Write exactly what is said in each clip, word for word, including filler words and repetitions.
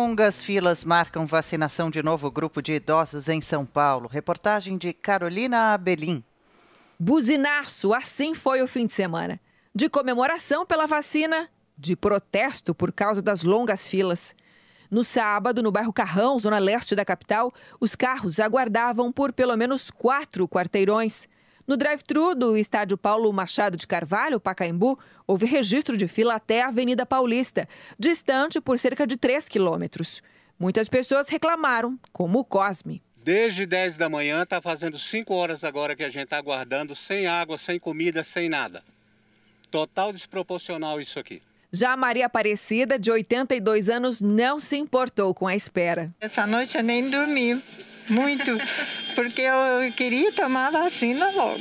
Longas filas marcam vacinação de novo grupo de idosos em São Paulo. Reportagem de Carolina Abelim. Buzinaço, assim foi o fim de semana. De comemoração pela vacina, de protesto por causa das longas filas. No sábado, no bairro Carrão, zona leste da capital, os carros aguardavam por pelo menos quatro quarteirões. No drive-thru do estádio Paulo Machado de Carvalho, Pacaembu, houve registro de fila até a Avenida Paulista, distante por cerca de três quilômetros. Muitas pessoas reclamaram, como o Cosme. Desde dez da manhã, está fazendo cinco horas agora que a gente está aguardando, sem água, sem comida, sem nada. Total desproporcional isso aqui. Já a Maria Aparecida, de oitenta e dois anos, não se importou com a espera. Essa noite eu nem dormi muito, porque eu queria tomar a vacina logo.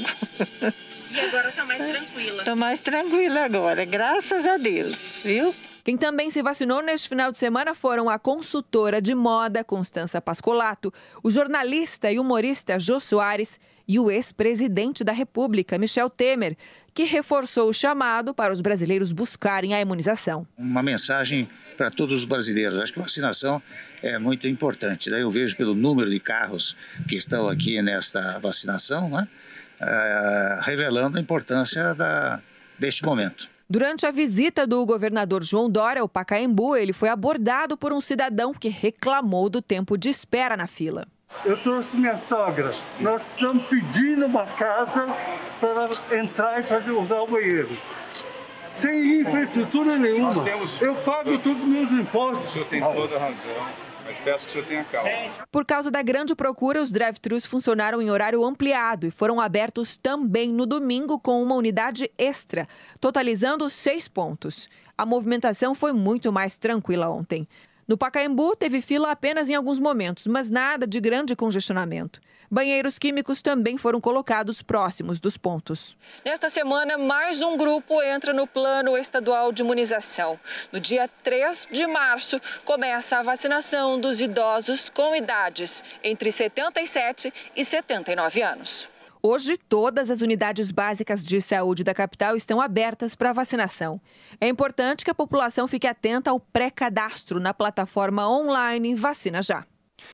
E agora está mais tranquila. Está mais tranquila agora, graças a Deus, viu? Quem também se vacinou neste final de semana foram a consultora de moda Constança Pascolato, o jornalista e humorista Jô Soares e o ex-presidente da República, Michel Temer, que reforçou o chamado para os brasileiros buscarem a imunização. Uma mensagem para todos os brasileiros. Acho que vacinação é muito importante, né? Eu vejo pelo número de carros que estão aqui nesta vacinação, né? É, revelando a importância da, deste momento. Durante a visita do governador João Dória ao Pacaembu, ele foi abordado por um cidadão que reclamou do tempo de espera na fila. Eu trouxe minha sogra. Nós estamos pedindo uma casa para entrar e fazer, usar o banheiro. Sem infraestrutura nenhuma. Nós temos... Eu pago todos os meus impostos. O senhor tem toda a razão, mas peço que o senhor tenha calma. Por causa da grande procura, os drive-thrus funcionaram em horário ampliado e foram abertos também no domingo com uma unidade extra, totalizando seis pontos. A movimentação foi muito mais tranquila ontem. No Pacaembu, teve fila apenas em alguns momentos, mas nada de grande congestionamento. Banheiros químicos também foram colocados próximos dos pontos. Nesta semana, mais um grupo entra no plano estadual de imunização. No dia três de março, começa a vacinação dos idosos com idades entre setenta e sete e setenta e nove anos. Hoje, todas as unidades básicas de saúde da capital estão abertas para vacinação. É importante que a população fique atenta ao pré-cadastro na plataforma online Vacina Já.